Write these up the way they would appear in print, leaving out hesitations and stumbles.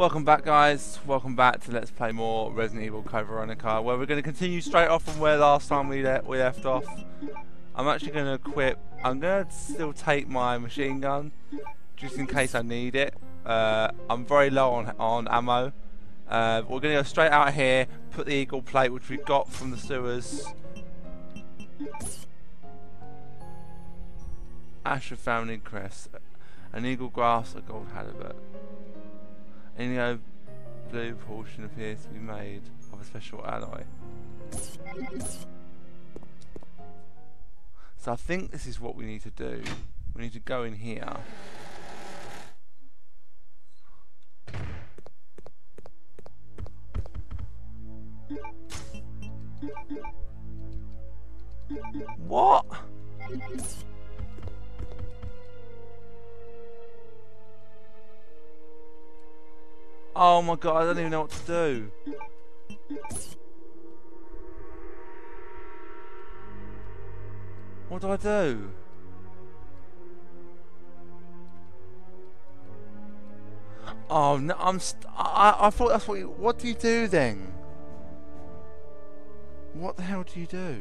Welcome back, guys. Welcome back to Let's Play More Resident Evil Code Veronica, where we're going to continue straight off from where last time we left off. I'm actually going to equip... I'm going to still take my machine gun, just in case I need it. I'm very low on ammo. We're going to go straight out here, put the eagle plate, which we got from the sewers. Asher found in crest. An eagle grasps a gold halibut. Any blue portion appears to be made of a special alloy. So I think this is what we need to do. We need to go in here. What? Oh my god, I don't even know what to do. What do I do? Oh no, I thought that's what you... What do you do then? What the hell do you do?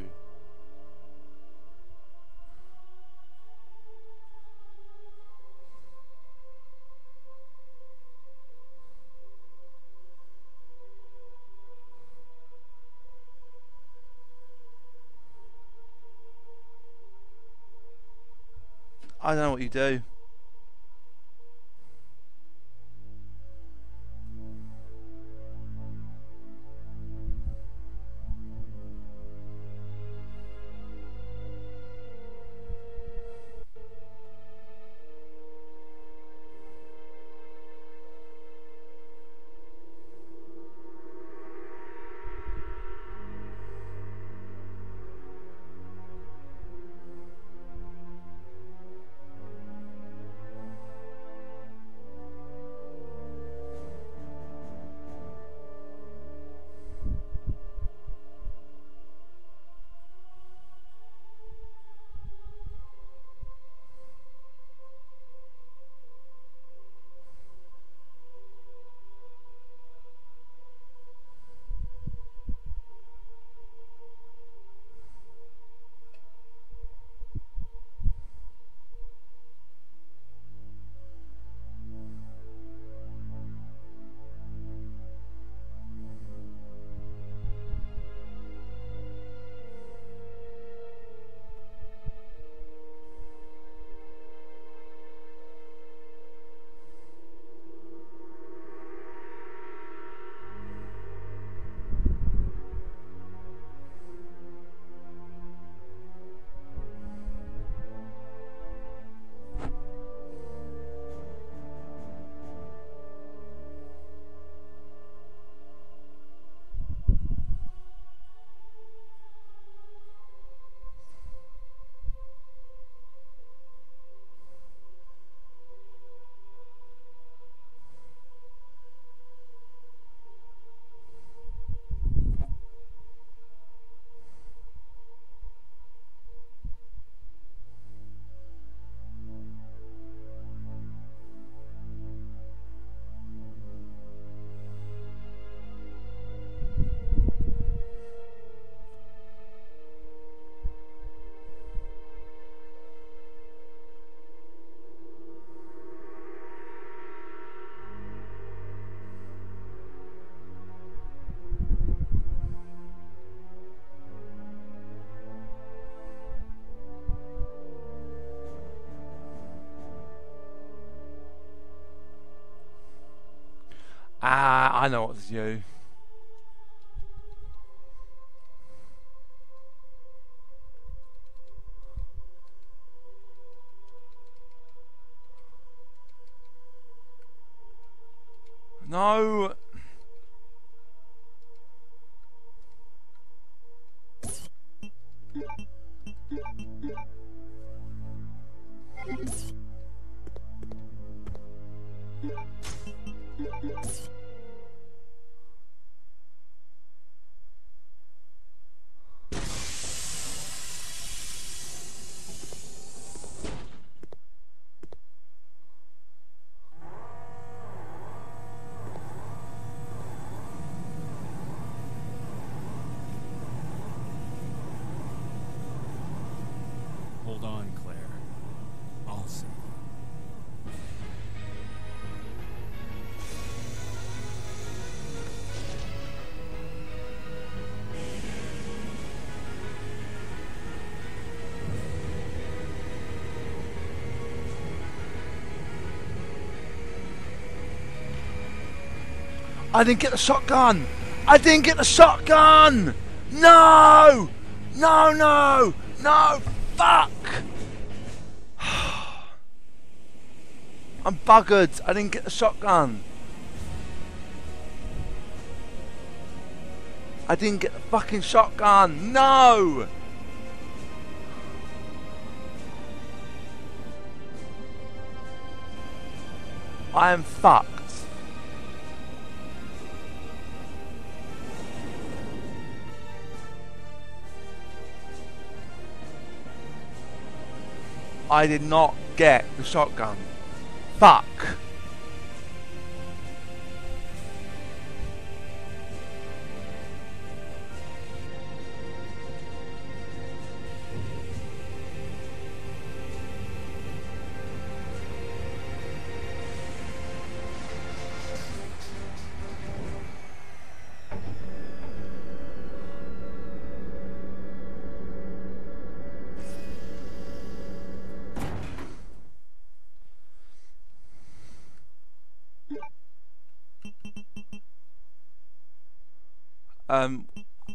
I don't know what you do. I know what to do. No. I didn't get the shotgun! I didn't get the shotgun! No! No, no! No! Fuck! I'm buggered. I didn't get the shotgun. I didn't get the fucking shotgun. No! I am fucked. I did not get the shotgun. Fuck.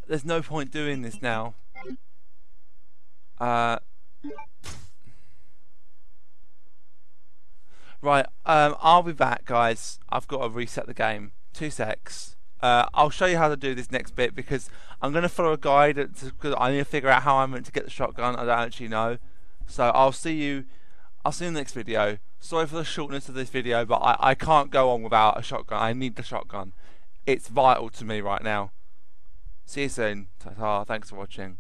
There's no point doing this now. Right, I'll be back, guys. I've got to reset the game. 2 secs. I'll show you how to do this next bit because I'm going to follow a guide because I need to figure out how I'm meant to get the shotgun. I don't actually know. So I'll see you in the next video. Sorry for the shortness of this video, but I can't go on without a shotgun. I need the shotgun. It's vital to me right now. See you soon. Ta-ta. Thanks for watching.